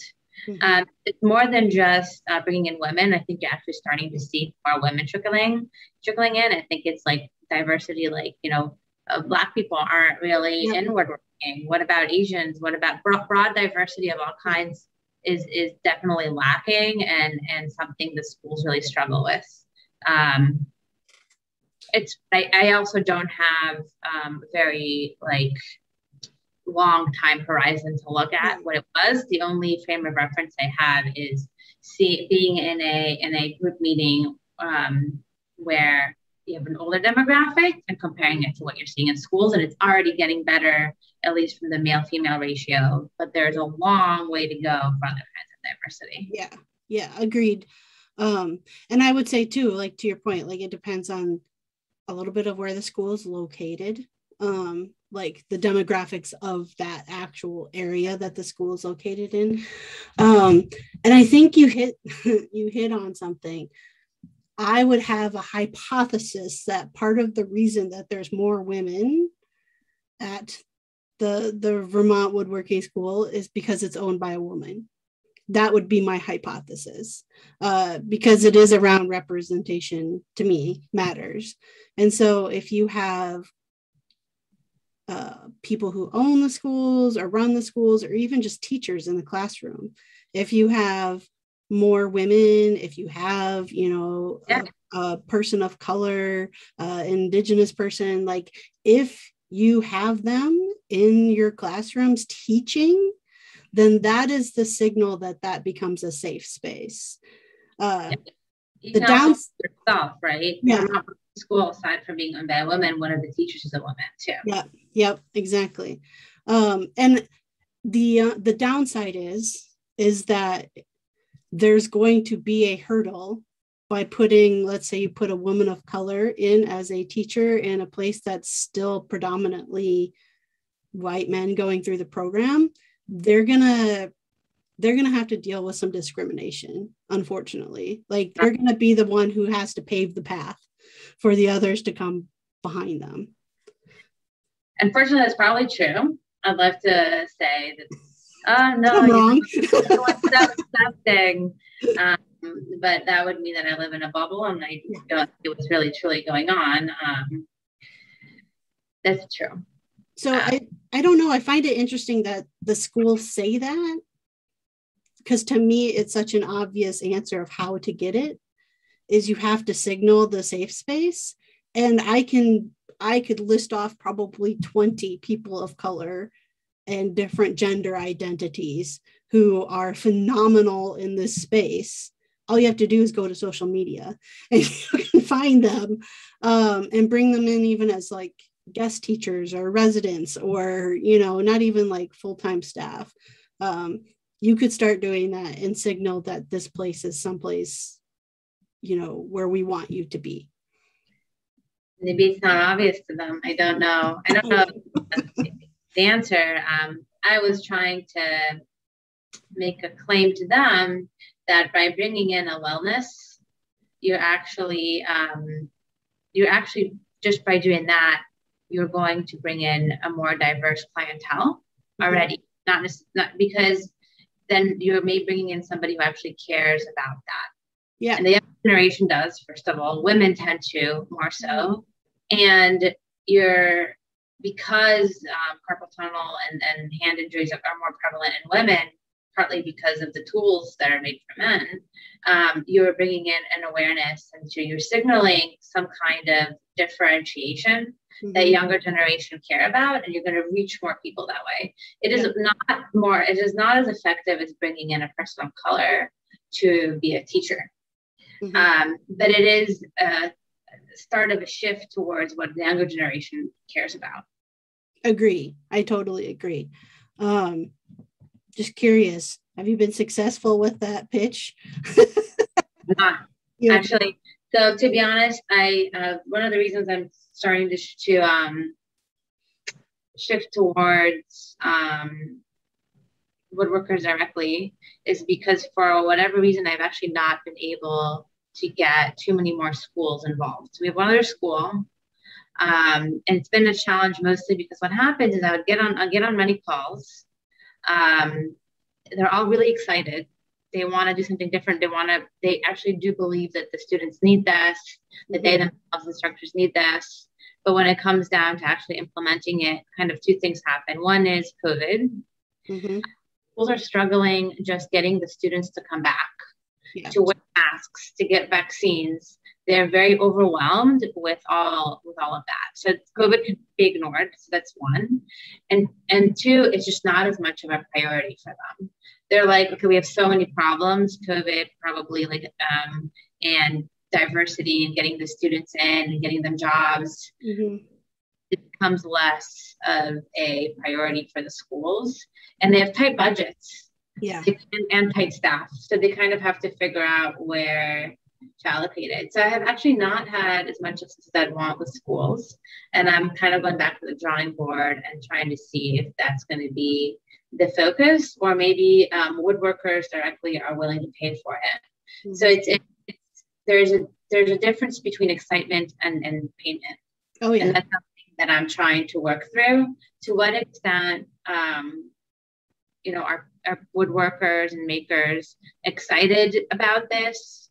Mm-hmm. Um, it's more than just uh, bringing in women. I think you're actually starting to see more women trickling, trickling in. I think it's like diversity, like, you know, uh, Black people aren't really yeah. in woodworking. What about Asians? What about broad, broad diversity of all kinds is, is definitely lacking and, and something the schools really struggle with. Um, it's, I, I also don't have um, very like, long time horizon to look at what it was. The only frame of reference I have is see, being in a in a group meeting um, where you have an older demographic and comparing it to what you're seeing in schools, and it's already getting better, at least from the male-female ratio, but there's a long way to go for other kinds of diversity. Yeah, yeah, agreed. Um, and I would say too, like to your point, like it depends on a little bit of where the school is located. Um, like the demographics of that actual area that the school is located in. Um, and I think you hit, you hit on something. I would have a hypothesis that part of the reason that there's more women at the, the Vermont Woodworking School is because it's owned by a woman. That would be my hypothesis, uh, because it is around representation, to me, matters. And so if you have Uh, people who own the schools or run the schools, or even just teachers in the classroom. If you have more women, if you have, you know, yeah. a, a person of color, uh, indigenous person, like if you have them in your classrooms teaching, then that is the signal that that becomes a safe space. Uh, you the down yourself, right? Yeah. yeah. School, aside from being owned by a woman, one of the teachers is a woman too. Yeah, yep, exactly. Um, and the uh, the downside is is that there's going to be a hurdle by putting, let's say you put a woman of color in as a teacher in a place that's still predominantly white men going through the program. They're gonna they're gonna have to deal with some discrimination, unfortunately. Like, they're gonna be the one who has to pave the path for the others to come behind them. Unfortunately, that's probably true. I'd love to say that. Oh no, I'm wrong. Something, um, but that would mean that I live in a bubble, and I yeah. don't see what's really truly going on. Um, that's true. So uh, I, I don't know. I find it interesting that the schools say that, because to me, it's such an obvious answer of how to get it. Is you have to signal the safe space, and I can I could list off probably twenty people of color and different gender identities who are phenomenal in this space. All you have to do is go to social media and you can find them, um, and bring them in even as like guest teachers or residents, or, you know, not even like full-time staff. Um, you could start doing that and signal that this place is someplace, you know, where we want you to be. Maybe it's not obvious to them. I don't know. I don't know the answer. Um, I was trying to make a claim to them that by bringing in a wellness, you actually, um, you actually just by doing that, you're going to bring in a more diverse clientele already. Mm-hmm. Not, not because then you may bringing in somebody who actually cares about that. Yeah, and the other generation does. First of all, women tend to more so, and you're because um, carpal tunnel and, and hand injuries are more prevalent in women, partly because of the tools that are made for men. Um, you're bringing in an awareness, and so you're signaling some kind of differentiation mm-hmm. that younger generation care about, and you're going to reach more people that way. It is yeah. not more. It is not as effective as bringing in a person of color to be a teacher. Mm-hmm. Um, but it is a start of a shift towards what the younger generation cares about. Agree. I totally agree. Um, just curious, have you been successful with that pitch? Not yeah. actually. So to be honest, I uh, one of the reasons I'm starting to, sh to um, shift towards um, woodworkers directly is because for whatever reason, I've actually not been able to get too many more schools involved. So we have one other school, um, and it's been a challenge mostly because what happens is I would get on, I'll get on many calls. Um, they're all really excited. They want to do something different. They want to, they actually do believe that the students need this, that they themselves, instructors need this. But when it comes down to actually implementing it, kind of two things happen. One is COVID. Mm-hmm. Schools are struggling just getting the students to come back, yeah. to wear masks, to get vaccines. They're very overwhelmed with all with all of that. So COVID could be ignored. So that's one, and and two, it's just not as much of a priority for them. They're like, okay, we have so many problems. COVID probably like um, and diversity and getting the students in and getting them jobs. Mm-hmm. It becomes less of a priority for the schools, and they have tight budgets yeah. and, and tight staff. So they kind of have to figure out where to allocate it. So I have actually not had as much success as I'd want with schools, and I'm kind of going back to the drawing board and trying to see if that's going to be the focus, or maybe um, woodworkers directly are willing to pay for it. Mm-hmm. So it's, it's, there's a, there's a difference between excitement and, and payment. Oh yeah. And that's that I'm trying to work through, to what extent, um, you know, are, are woodworkers and makers excited about this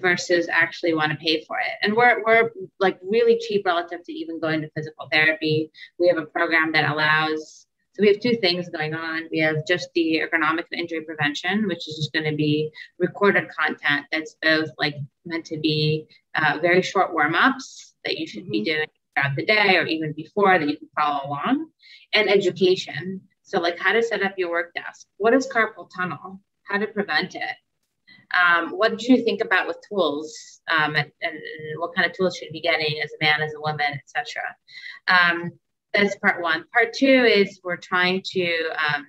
versus actually want to pay for it. And we're, we're like really cheap relative to even going to physical therapy. We have a program that allows, so we have two things going on. We have just the ergonomic injury prevention, which is just going to be recorded content that's both like meant to be uh, very short warm-ups that you should mm-hmm. be doing throughout the day or even before that you can follow along, and education. So like how to set up your work desk, what is carpal tunnel, how to prevent it, um, what do you think about with tools, um, and, and what kind of tools should you be getting as a man, as a woman, et cetera. Um, That's part one. Part two is we're trying to um,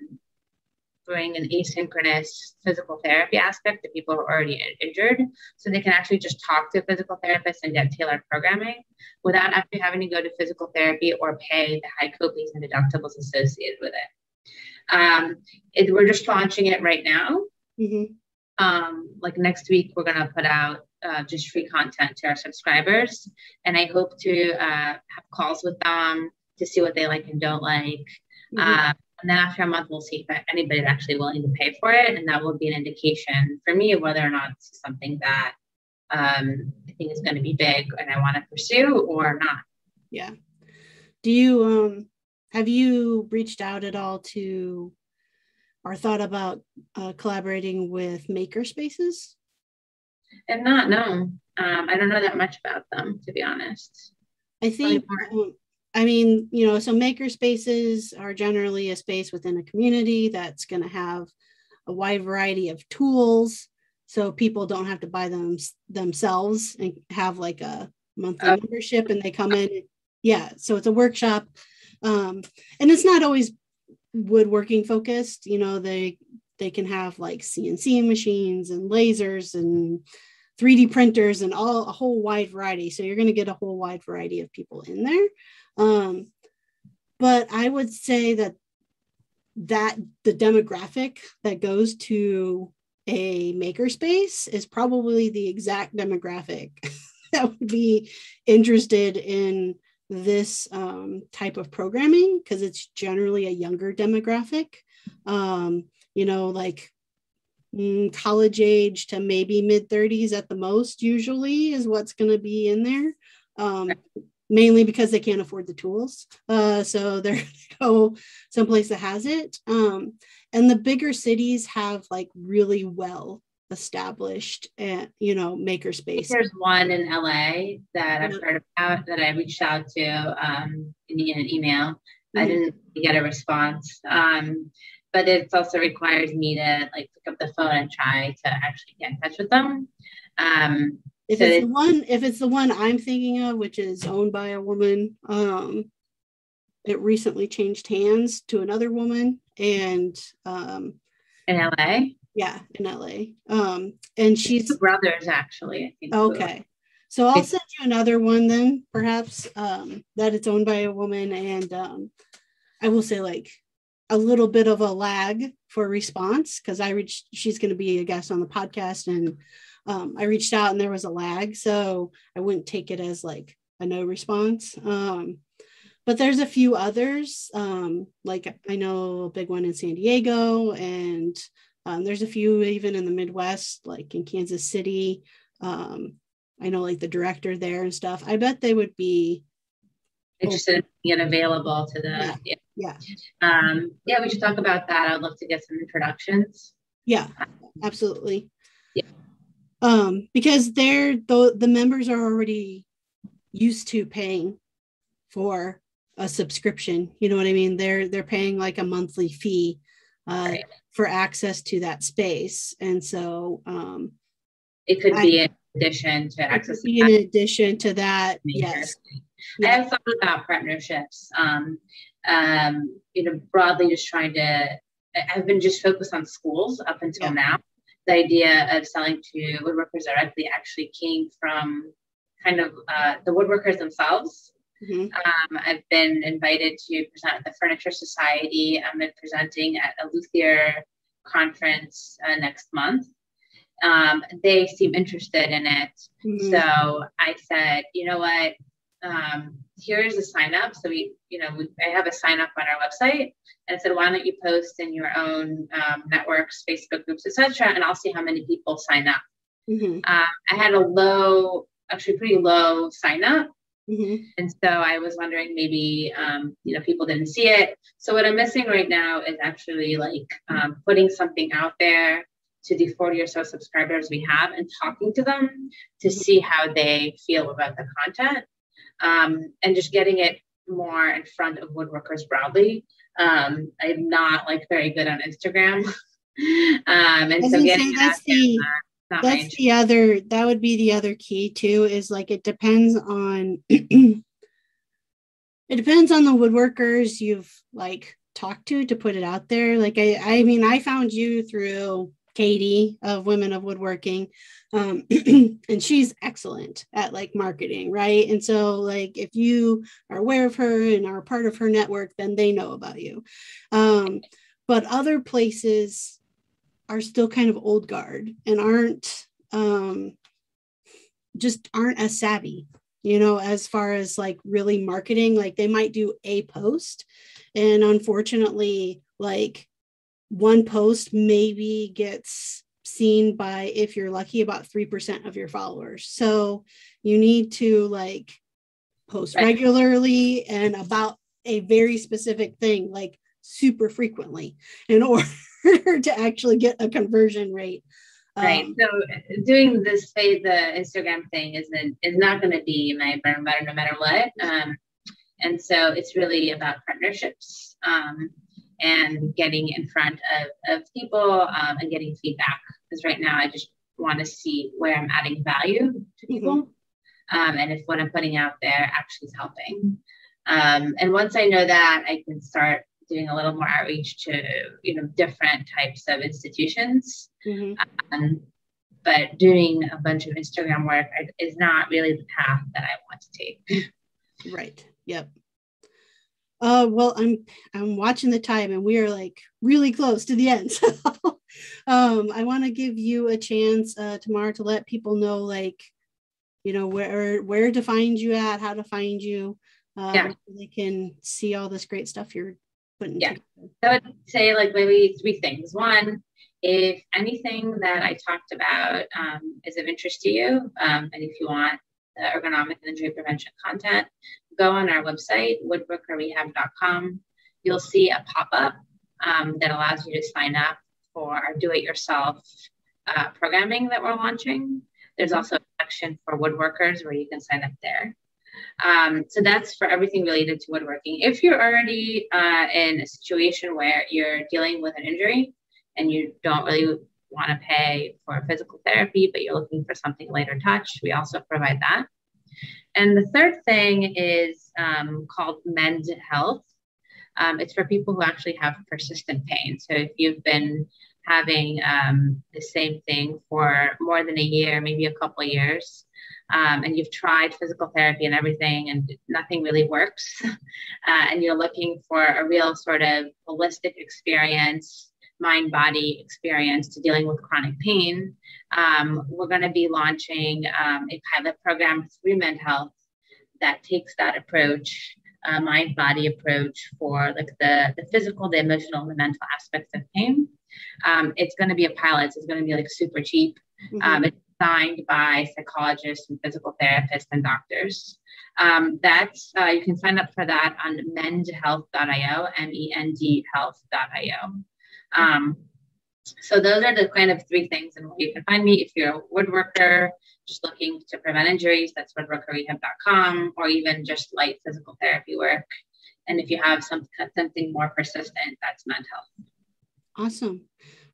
bring an asynchronous physical therapy aspect to people who are already injured, so they can actually just talk to a physical therapist and get tailored programming without actually having to go to physical therapy or pay the high copays and deductibles associated with it. Um, it we're just launching it right now. Mm-hmm. Um, like next week, we're going to put out uh, just free content to our subscribers, and I hope to uh, have calls with them to see what they like and don't like. Mm-hmm. uh, and then after a month, we'll see if anybody's actually willing to pay for it, and that will be an indication for me of whether or not it's something that um, I think is going to be big and I want to pursue or not. Yeah. Do you um, have you reached out at all to or thought about uh, collaborating with maker spaces? I've not, no. Um, I don't know that much about them, to be honest. I think. I mean, you know, so maker spaces are generally a space within a community that's going to have a wide variety of tools, so people don't have to buy them themselves and have like a monthly oh. membership, and they come in. Yeah, so it's a workshop, um, and it's not always woodworking focused. You know, they they can have like C N C machines and lasers and three D printers and all a whole wide variety. So you're going to get a whole wide variety of people in there. Um, but I would say that that the demographic that goes to a makerspace is probably the exact demographic that would be interested in this um, type of programming, because it's generally a younger demographic, um, you know, like mm, college age to maybe mid thirties at the most usually is what's going to be in there. Um, mainly because they can't afford the tools. Uh, so they're going to go someplace that has it. Um, and the bigger cities have like really well established, uh, you know, maker space. There's one in L A that I've heard about that I reached out to um, in an email. Mm-hmm. I didn't get a response, um, but it also requires me to like pick up the phone and try to actually get in touch with them. Um, If so it's the one, if it's the one I'm thinking of, which is owned by a woman, um, it recently changed hands to another woman, and um, in L A, yeah, in L A, um, and she's the brothers actually. I think okay, so, so I'll send you another one then, perhaps um, that it's owned by a woman, and um, I will say like a little bit of a lag for response because I reached. She's going to be a guest on the podcast and. Um, I reached out and there was a lag, so I wouldn't take it as like a no response. Um, but there's a few others, um, like I know a big one in San Diego, and um, there's a few even in the Midwest, like in Kansas City. Um, I know like the director there and stuff. I bet they would be interested in being available to the yeah yeah. Yeah. Um, yeah, we should talk about that. I'd love to get some introductions. Yeah, absolutely. Yeah. Um, because they're the, the members are already used to paying for a subscription. You know what I mean? They're they're paying like a monthly fee uh, right. for access to that space, and so um, it could I, be in addition to access. It could be in addition to that, yes. I have thought about partnerships. Um, um, you know, broadly, just trying to. I've been just focused on schools up until yeah. now. The idea of selling to woodworkers directly actually came from kind of uh, the woodworkers themselves. Mm-hmm. um, I've been invited to present at the Furniture Society. I'm presenting at a luthier conference uh, next month. Um, they seem interested in it. Mm-hmm. So I said, you know what, um, here's a sign up. So we, you know, we, I have a sign up on our website. And I said, why don't you post in your own um, networks, Facebook groups, et cetera, and I'll see how many people sign up. Mm-hmm. uh, I had a low, actually pretty low sign up. Mm-hmm. And so I was wondering maybe, um, you know, people didn't see it. So what I'm missing right now is actually like um, putting something out there to the forty or so subscribers we have and talking to them to mm-hmm. see how they feel about the content um, and just getting it more in front of woodworkers broadly. Um, I'm not like very good on Instagram. um, and so getting that's the that's the other that would be the other key too is like it depends on it depends on the woodworkers you've like talked to to put it out there. Like, I, I mean, I found you through Katie of Women of Woodworking, um, and she's excellent at like marketing, right? And so like if you are aware of her and are part of her network, then they know about you. Um, but other places are still kind of old guard and aren't um, just aren't as savvy, you know, as far as like really marketing. Like they might do a post, and unfortunately, like one post maybe gets seen by, if you're lucky, about three percent of your followers. So you need to like post right. regularly and about a very specific thing, like super frequently, in order to actually get a conversion rate. Um, right. So doing this, the Instagram thing isn't, is not going to be my bread and butter no matter what. Um, and so it's really about partnerships. Um, and getting in front of, of people um, and getting feedback. Because right now I just want to see where I'm adding value to people, mm-hmm. um, and if what I'm putting out there actually is helping. Um, and once I know that, I can start doing a little more outreach to, you know, different types of institutions. Mm-hmm. Um, but doing a bunch of Instagram work is not really the path that I want to take. Right, yep. Uh, well, I'm I'm watching the time and we are like really close to the end. So um, I want to give you a chance uh, tomorrow to let people know, like, you know, where where to find you at, how to find you. Um, yeah. So they can see all this great stuff you're putting yeah. together. I would say like maybe three things. One, if anything that I talked about um, is of interest to you, um, and if you want the ergonomic and injury prevention content, go on our website, woodworker rehab dot com. You'll see a pop-up um, that allows you to sign up for our do-it-yourself uh, programming that we're launching. There's also a section for woodworkers where you can sign up there. Um, so that's for everything related to woodworking. If you're already uh, in a situation where you're dealing with an injury and you don't really want to pay for physical therapy, but you're looking for something lighter touch, we also provide that. And the third thing is um, called MendHealth. Um, it's for people who actually have persistent pain. So if you've been having um, the same thing for more than a year, maybe a couple of years, um, and you've tried physical therapy and everything and nothing really works, uh, and you're looking for a real sort of holistic experience, mind-body experience to dealing with chronic pain, um, we're going to be launching um, a pilot program through MendHealth that takes that approach, uh, mind-body approach for like the, the physical, the emotional, and the mental aspects of pain. Um, it's going to be a pilot, so it's going to be like super cheap. Mm-hmm. Um, it's designed by psychologists and physical therapists and doctors. Um, that's, uh, you can sign up for that on mend health dot i o, M E N D health dot i o. Um, so those are the kind of three things and where you can find me. If you're a woodworker, just looking to prevent injuries, that's woodworker rehab dot com, or even just light physical therapy work. And if you have some, something more persistent, that's MendHealth. Awesome.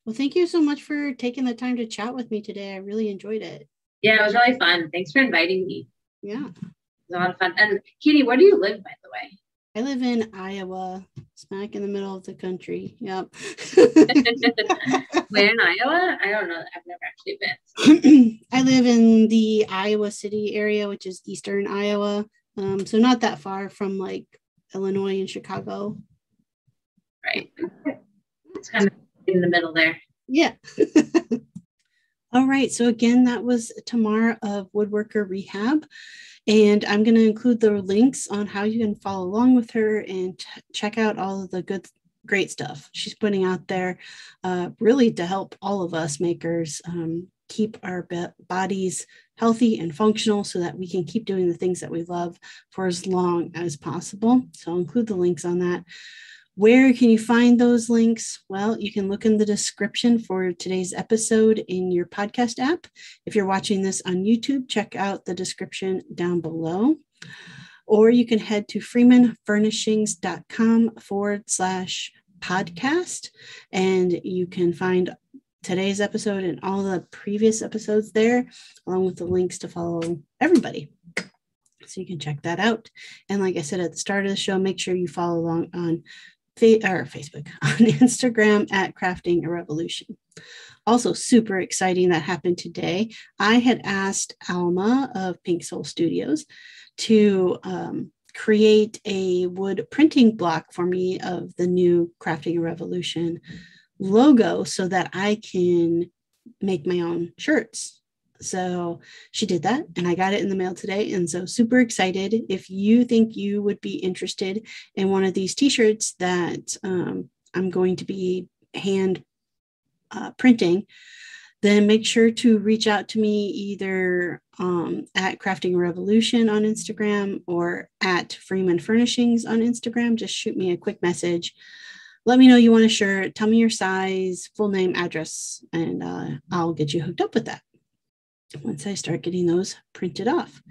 Well, thank you so much for taking the time to chat with me today. I really enjoyed it. Yeah, it was really fun. Thanks for inviting me. Yeah. It was a lot of fun. And Katie, where do you live, by the way? I live in Iowa, smack in the middle of the country. Yep. Where in Iowa? I don't know. I've never actually been. I live in the Iowa City area, which is eastern Iowa. Um, so not that far from like Illinois and Chicago. Right. It's kind of in the middle there. Yeah. All right. So again, that was Tamar of Woodworker Rehab. And I'm going to include the links on how you can follow along with her and ch check out all of the good, great stuff she's putting out there, uh, really to help all of us makers um, keep our bodies healthy and functional so that we can keep doing the things that we love for as long as possible. So I'll include the links on that. Where can you find those links? Well, you can look in the description for today's episode in your podcast app. If you're watching this on YouTube, check out the description down below. Or you can head to freeman furnishings dot com forward slash podcast, and you can find today's episode and all the previous episodes there, along with the links to follow everybody. So you can check that out. And like I said at the start of the show, make sure you follow along on or Facebook, on Instagram at Crafting a Revolution. Also super exciting that happened today. I had asked Alma of Pink Soul Studios to um, create a wood printing block for me of the new Crafting a Revolution logo so that I can make my own shirts. So she did that and I got it in the mail today. And so super excited. If you think you would be interested in one of these t-shirts that um, I'm going to be hand uh, printing, then make sure to reach out to me either um, at Crafting Revolution on Instagram or at Freeman Furnishings on Instagram. Just shoot me a quick message. Let me know you want a shirt. Tell me your size, full name, address, and uh, I'll get you hooked up with that once I start getting those printed off.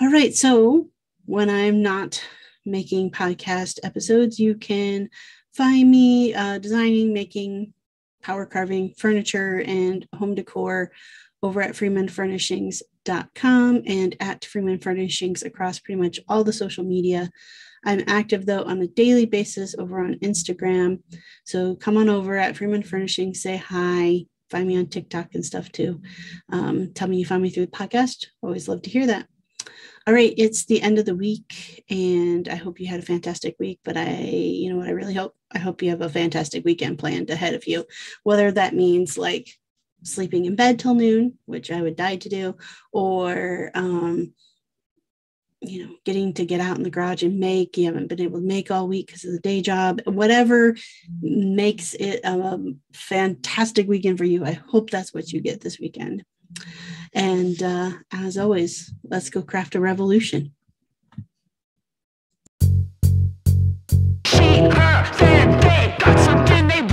All right. So when I'm not making podcast episodes, you can find me uh, designing, making, power carving furniture and home decor over at freeman furnishings dot com and at Freeman Furnishings across pretty much all the social media. I'm active though on a daily basis over on Instagram. So come on over at Freeman Furnishings, say hi, find me on TikTok and stuff too. Um, tell me you found me through the podcast. Always love to hear that. All right. It's the end of the week and I hope you had a fantastic week, but I, you know what I really hope, I hope you have a fantastic weekend planned ahead of you, whether that means like sleeping in bed till noon, which I would die to do, or, um, you know, getting to get out in the garage and make, you haven't been able to make all week because of the day job, whatever makes it a fantastic weekend for you. I hope that's what you get this weekend. And uh, as always, let's go craft a revolution. She, her, them, they got something they